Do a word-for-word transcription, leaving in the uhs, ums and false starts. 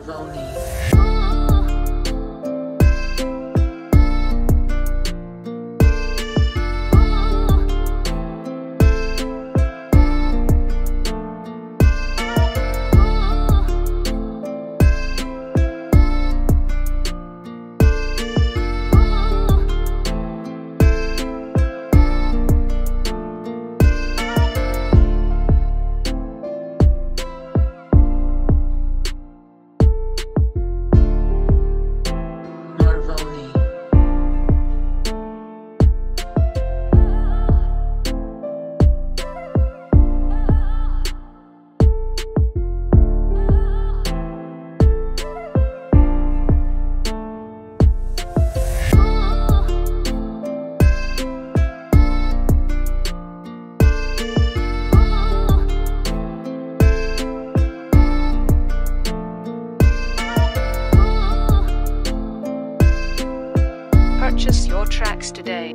Marvoni. Purchase your tracks today.